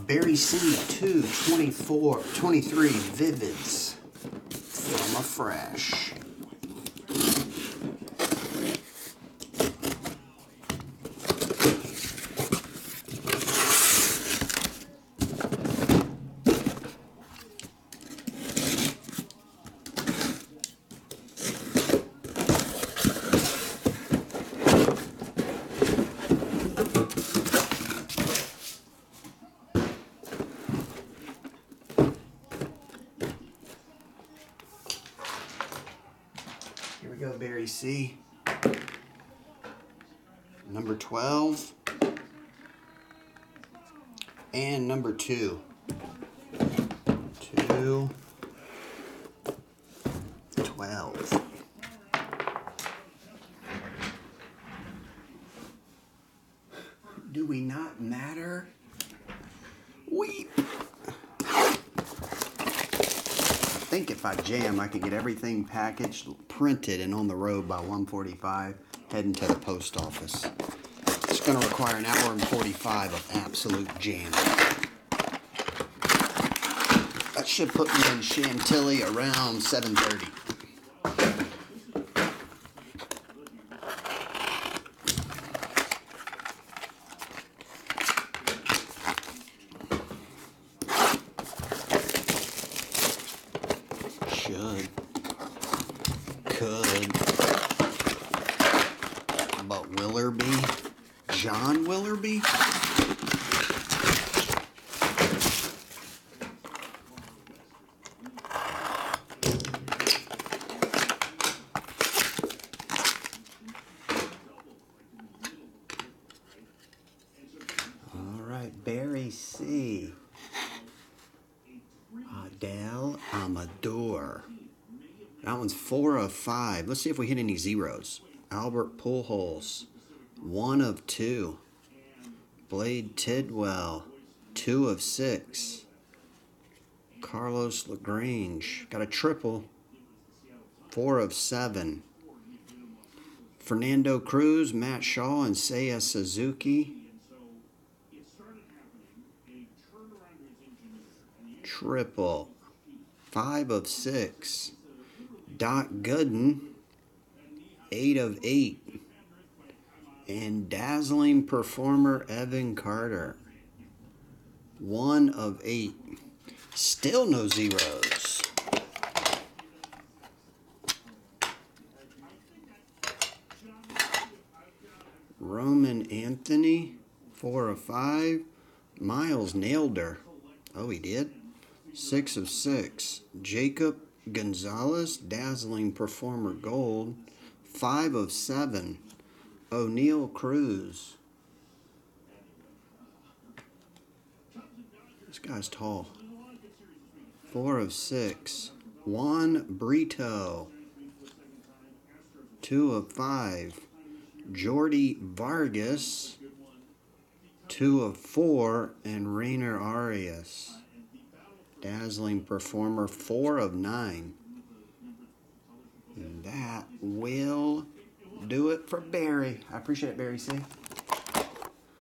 Barry C 2/24/23 Vivids from a Fresh. Barry C. Number 12 and number 2. 2/12. Do we not matter? Weep. I think if I jam, I could get everything packaged, printed, and on the road by 1:45, heading to the post office. It's going to require an hour and 45 of absolute jamming. That should put me in Chantilly around 7:30. But Willerby, John Willerby, all right, Barry C, Dale Amador. That one's 4/5. Let's see if we hit any zeros. Albert Pujols, 1/2. Blade Tidwell, 2/6. Carlos LaGrange, got a triple, 4/7. Fernando Cruz, Matt Shaw, and Seiya Suzuki. Triple, 5/6. Doc Gooden, 8/8. And dazzling performer Evan Carter, 1/8. Still no zeros. Roman Anthony, 4/5. Miles nailed her. Oh, he did? 6/6. Jacob Gonzalez, dazzling performer gold, 5/7. O'Neil Cruz. This guy's tall. 4/6. Juan Brito, 2/5. Jordy Vargas, 2/4. And Rainer Arias, dazzling performer, 4/9. And that will do it for Barry. I appreciate it, Barry C.